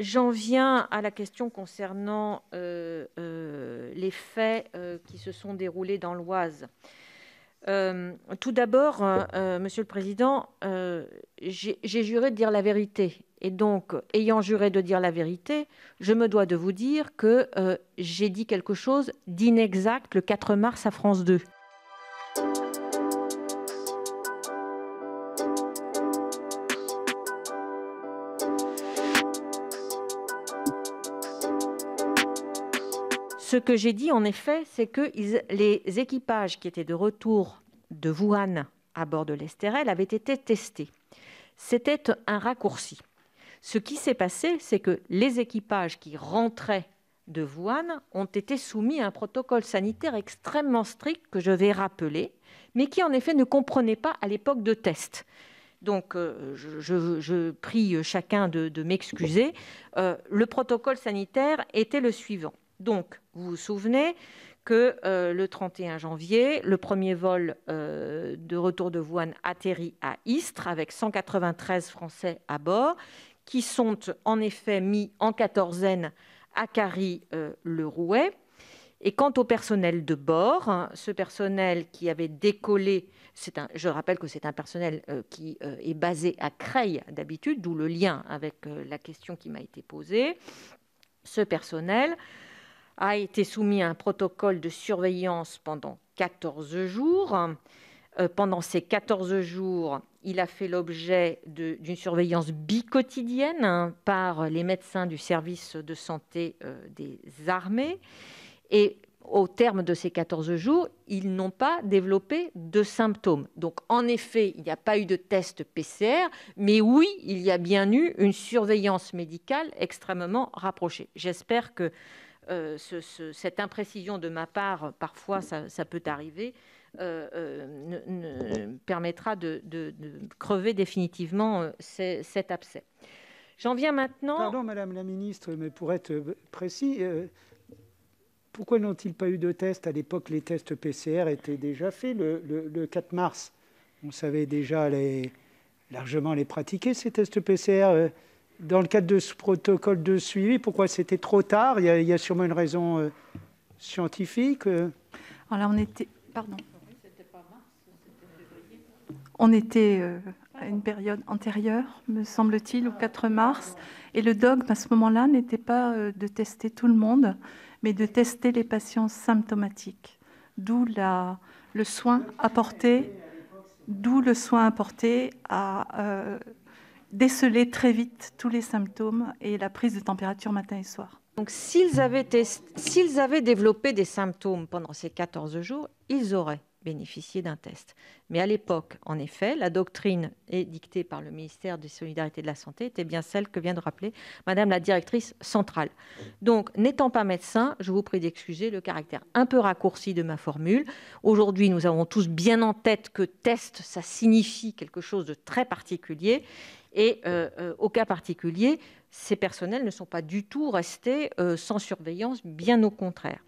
J'en viens à la question concernant les faits qui se sont déroulés dans l'Oise. Tout d'abord, Monsieur le Président, j'ai juré de dire la vérité. Et donc, ayant juré de dire la vérité, je me dois de vous dire que j'ai dit quelque chose d'inexact le 4 mars à France 2. Ce que j'ai dit, en effet, c'est que les équipages qui étaient de retour de Wuhan à bord de l'Estérel avaient été testés. C'était un raccourci. Ce qui s'est passé, c'est que les équipages qui rentraient de Wuhan ont été soumis à un protocole sanitaire extrêmement strict que je vais rappeler, mais qui, en effet, ne comprenait pas à l'époque de test. Donc, je prie chacun de m'excuser. Le protocole sanitaire était le suivant. Donc, vous vous souvenez que le 31 janvier, le premier vol de retour de Wuhan atterrit à Istres avec 193 Français à bord qui sont en effet mis en quatorzaine à Carry-le-Rouet. Et quant au personnel de bord, hein, ce personnel qui avait décollé, je rappelle que c'est un personnel qui est basé à Creil d'habitude, d'où le lien avec la question qui m'a été posée, ce personnel a été soumis à un protocole de surveillance pendant 14 jours. Pendant ces 14 jours, il a fait l'objet d'une surveillance biquotidienne par les médecins du service de santé des armées. Et au terme de ces 14 jours, ils n'ont pas développé de symptômes. Donc, en effet, il n'y a pas eu de test PCR, mais oui, il y a bien eu une surveillance médicale extrêmement rapprochée. J'espère que cette imprécision de ma part, parfois ça peut arriver, permettra de crever définitivement cet abcès. J'en viens maintenant... Pardon, Madame la Ministre, mais pour être précis, pourquoi n'ont-ils pas eu de tests? À l'époque, les tests PCR étaient déjà faits le 4 mars. On savait déjà largement les pratiquer, ces tests PCR. Dans le cadre de ce protocole de suivi, pourquoi c'était trop tard? Il y a sûrement une raison scientifique. Alors là, on était... Pardon. C'était pas mars, c'était février. On était à une période antérieure, me semble-t-il, au 4 mars. Et le dogme, à ce moment-là, n'était pas de tester tout le monde, mais de tester les patients symptomatiques. D'où le soin apporté, à... déceler très vite tous les symptômes et la prise de température matin et soir. Donc s'ils avaient développé des symptômes pendant ces 14 jours, ils auraient bénéficié d'un test. Mais à l'époque, en effet, la doctrine édictée par le ministère des Solidarités et de la Santé était bien celle que vient de rappeler Madame la directrice centrale. Donc, n'étant pas médecin, je vous prie d'excuser le caractère un peu raccourci de ma formule. Aujourd'hui, nous avons tous bien en tête que test, ça signifie quelque chose de très particulier. Et au cas particulier, ces personnels ne sont pas du tout restés sans surveillance, bien au contraire.